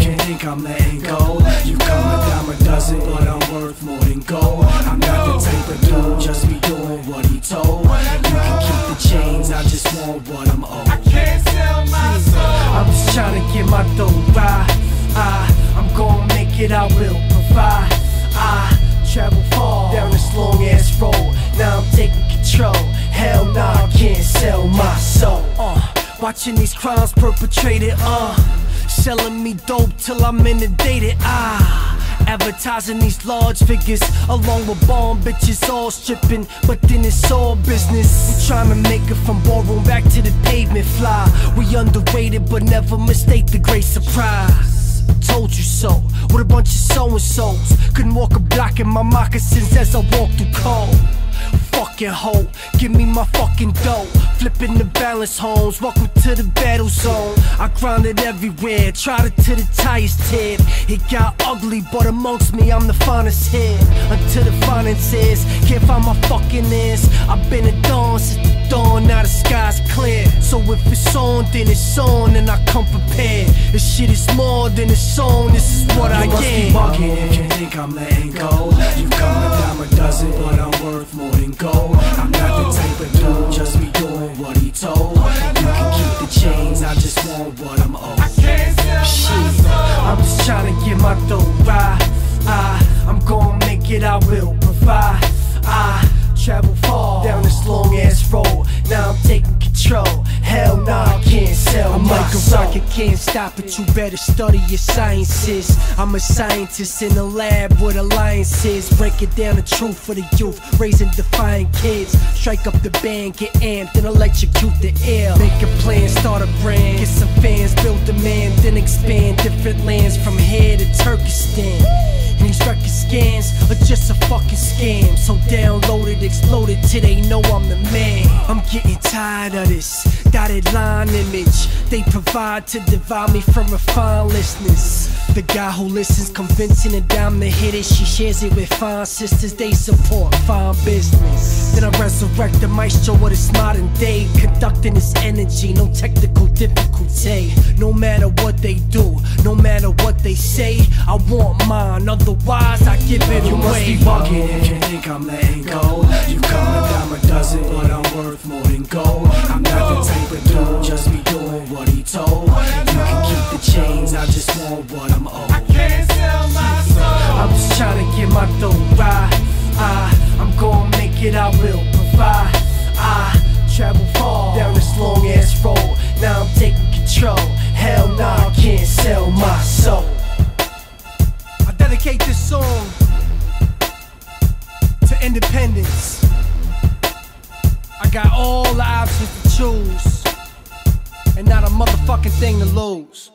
You think I'm letting go? You call me dime a dozen, but I'm worth more than gold. I'm not the type of dude, just be doing what he told. You can keep the chains, I just want what I'm owed. I can't sell my soul. I'm just trying to get my dough right. I'm gonna make it, I will provide. I travel far down this long ass road. Now I'm taking control. Hell nah, I can't sell my soul. Watching these crimes perpetrated, selling me dope till I'm inundated, advertising these large figures along with bomb bitches all stripping, but then it's all business. I'm trying to make it from ballroom back to the pavement fly. We underrated but never mistake the great surprise. Told you so, with a bunch of so-and-sos. Couldn't walk a block in my moccasins as I walked through cold. Fucking hoe, give me my fucking dough. Flipping the balance homes, welcome to the battle zone. I grinded everywhere, tried it to the tires tear. It got ugly, but amongst me I'm the finest here. Until the finances, can't find my fucking ears. I've been a dawn since the dawn, now the sky's clear. So if it's on, then it's on, and I come prepared. This shit is more than it's on, this is what I get. You must be bugging if you think I'm letting go. You come a dime a dozen, but I'm worth more than gold. I'm not the type of dude, just be doing what he told. You can keep the chains, I just want what I'm owed. I can't sell my soul. I'm just trying to get my dough right. I'm gonna make it, I will provide. I travel far down this long ass road. Now I'm taking control. Hell nah, I can't sell my soul. I'm like a rocket, can't stop it, you better study your sciences. I'm a scientist in a lab with alliances. Breaking down the truth for the youth, raising defiant kids. Strike up the band, get amped, then electrocute the air. Make a plan, start a brand, get some fans, build demand, then expand different lands from here to Turkestan. And these record scans are just a fucking scam. So downloaded, exploded till they know I'm the man. I'm getting tired of this dotted line image they provide to divide me from refined listeners. The guy who listens, convincing a dime to hit it. She shares it with fine sisters, they support fine business. Then I resurrect the maestro of this modern day, conducting this energy, no technical difficulty. No matter what they do, no matter what they say, I want mine, otherwise I give it away. You must be bugging if you think I'm letting go. You come a dime a dozen, but I'm worth more than gold. I'm not the type of dude, just be doing what he told. You can keep the chains, I just want what I'm owed. I can't sell my soul. I'm just trying to get my dough right. I'm gonna make it, I will provide. I travel far down this long ass road. Now I'm taking control. Hell nah, I can't sell my soul. I dedicate this song to independence. I got all the options to choose, and not a motherfucking thing to lose.